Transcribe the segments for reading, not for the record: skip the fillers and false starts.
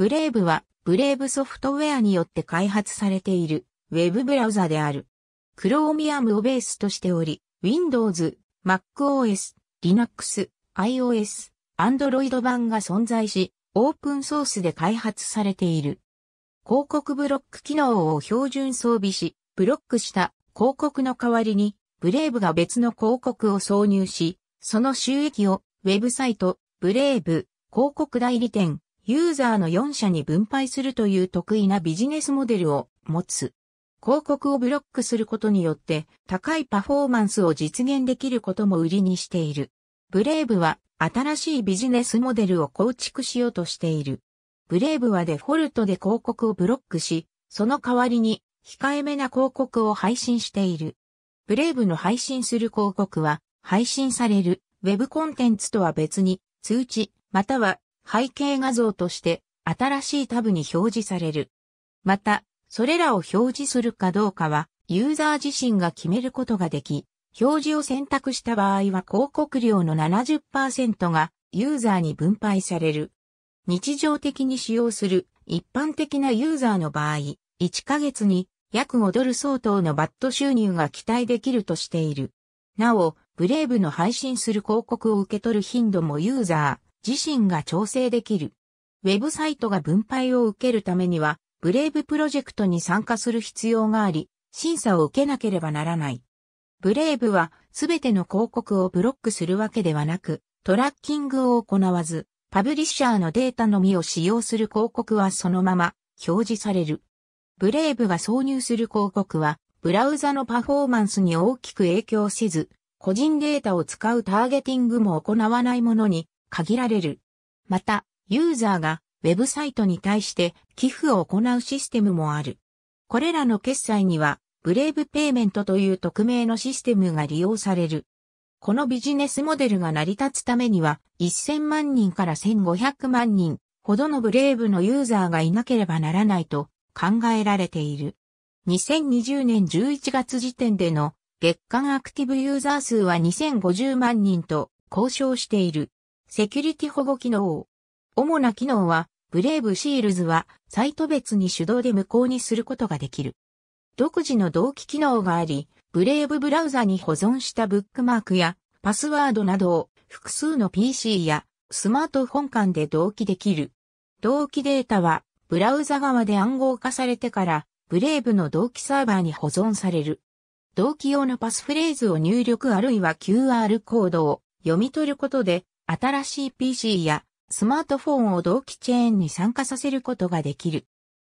BraveはBraveソフトウェアによって開発されているウェブブラウザである。Chromium をベースとしており、Windows、MacOS、Linux、iOS、Android 版が存在し、オープンソースで開発されている。広告ブロック機能を標準装備し、ブロックした広告の代わりに、Braveが別の広告を挿入し、その収益をウェブサイト、Brave、広告代理店、ユーザーの4社に分配するという得意なビジネスモデルを持つ。広告をブロックすることによって高いパフォーマンスを実現できることも売りにしている。Braveは新しいビジネスモデルを構築しようとしている。Braveはデフォルトで広告をブロックし、その代わりに控えめな広告を配信している。Braveの配信する広告は配信されるウェブコンテンツとは別に通知または背景画像として新しいタブに表示される。また、それらを表示するかどうかはユーザー自身が決めることができ、表示を選択した場合は広告料の 70% がユーザーに分配される。日常的に使用する一般的なユーザーの場合、1ヶ月に約$5相当のバット収入が期待できるとしている。なお、Braveの配信する広告を受け取る頻度もユーザー自身が調整できる。ウェブサイトが分配を受けるためには、Braveプロジェクトに参加する必要があり、審査を受けなければならない。Braveはすべての広告をブロックするわけではなく、トラッキングを行わず、パブリッシャーのデータのみを使用する広告はそのまま表示される。Braveが挿入する広告は、ブラウザのパフォーマンスに大きく影響せず、個人データを使うターゲティングも行わないものに限られる。また、ユーザーがウェブサイトに対して寄付を行うシステムもある。これらの決済には、Braveペイメントという匿名のシステムが利用される。このビジネスモデルが成り立つためには、1000万人から1500万人ほどのBraveのユーザーがいなければならないと考えられている。2020年11月時点での月間アクティブユーザー数は2050万人と交渉している。セキュリティ保護機能。主な機能は、Brave Shieldsはサイト別に手動で無効にすることができる。独自の同期機能があり、Braveブラウザに保存したブックマークやパスワードなどを複数の PC やスマートフォン間で同期できる。同期データはブラウザ側で暗号化されてからBraveの同期サーバーに保存される。同期用のパスフレーズを入力あるいは QR コードを読み取ることで新しい PC やスマートフォンを同期チェーンに参加させることができる。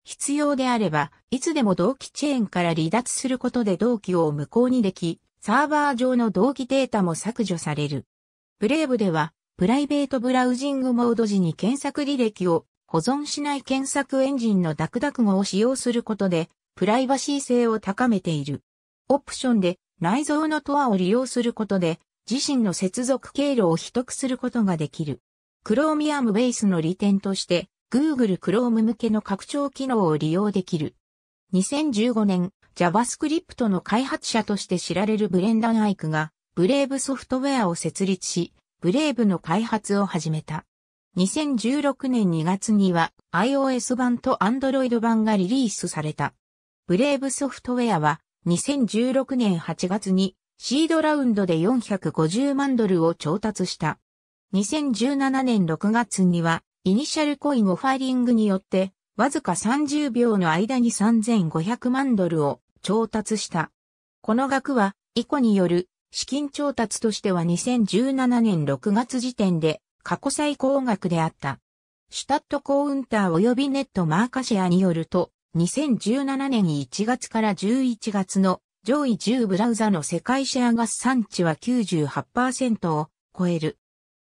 必要であれば、いつでも同期チェーンから離脱することで同期を無効にでき、サーバー上の同期データも削除される。Braveでは、プライベートブラウジングモード時に検索履歴を保存しない検索エンジンのDuckDuckGoを使用することで、プライバシー性を高めている。オプションで内蔵のTorを利用することで、自身の接続経路を秘匿することができる。Chromium ベースの利点として、Google Chrome 向けの拡張機能を利用できる。2015年、JavaScript の開発者として知られるブレンダン・アイクが、Braveソフトウェアを設立し、Braveの開発を始めた。2016年2月には、iOS 版と Android 版がリリースされた。Braveソフトウェアは、2016年8月に、シードラウンドで$450万を調達した。2017年6月には、イニシャルコインオファリングによって、わずか30秒の間に$3500万を調達した。この額は、ICOによる資金調達としては2017年6月時点で過去最高額であった。StatCounter及びNet Marketshareによると、2017年1月から11月の上位10ブラウザの世界シェア合算値は 98% を超える。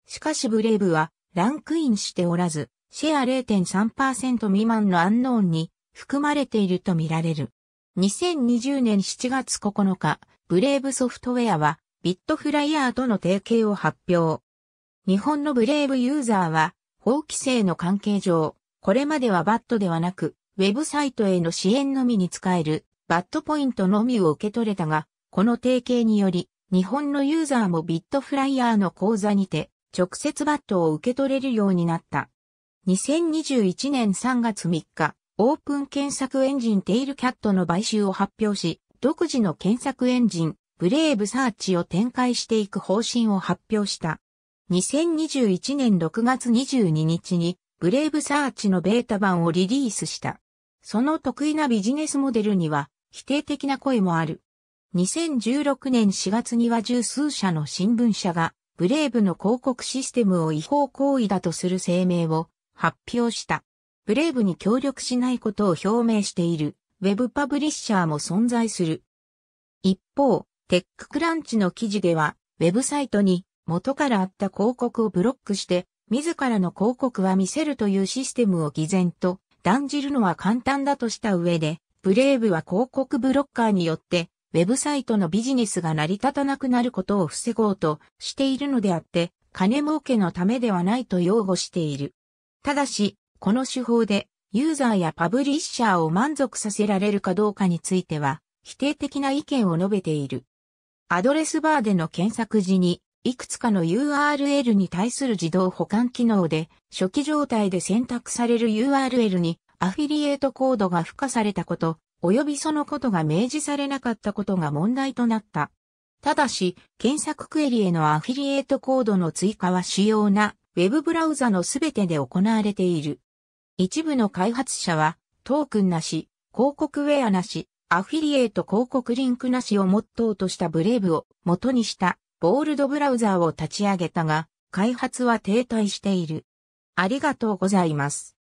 しかしBraveは、ランクインしておらず、シェア 0.3% 未満のアンノーンに含まれているとみられる。2020年7月9日、Braveソフトウェアはビットフライヤーとの提携を発表。日本のBraveユーザーは、法規制の関係上、これまではバットではなく、ウェブサイトへの支援のみに使える、バットポイントのみを受け取れたが、この提携により、日本のユーザーもビットフライヤーの口座にて、直接バットを受け取れるようになった。2021年3月3日、オープン検索エンジンテイルキャットの買収を発表し、独自の検索エンジン、Brave Searchを展開していく方針を発表した。2021年6月22日に、Brave Searchのベータ版をリリースした。その得意なビジネスモデルには、否定的な声もある。2016年4月には十数社の新聞社が、ブレイブの広告システムを違法行為だとする声明を発表した。ブレイブに協力しないことを表明している、ウェブパブリッシャーも存在する。一方、テッククランチの記事では、ウェブサイトに元からあった広告をブロックして、自らの広告は見せるというシステムを偽善と断じるのは簡単だとした上で、ブレイブは広告ブロッカーによって、ウェブサイトのビジネスが成り立たなくなることを防ごうとしているのであって、金儲けのためではないと擁護している。ただし、この手法でユーザーやパブリッシャーを満足させられるかどうかについては、否定的な意見を述べている。アドレスバーでの検索時に、いくつかの URL に対する自動保管機能で、初期状態で選択される URL にアフィリエイトコードが付加されたこと、及びそのことが明示されなかったことが問題となった。ただし、検索クエリへのアフィリエイトコードの追加は主要なウェブブラウザのすべてで行われている。一部の開発者は、トークンなし、広告ウェアなし、アフィリエイト広告リンクなしをモットーとしたブレイブを元にしたボールドブラウザーを立ち上げたが、開発は停滞している。ありがとうございます。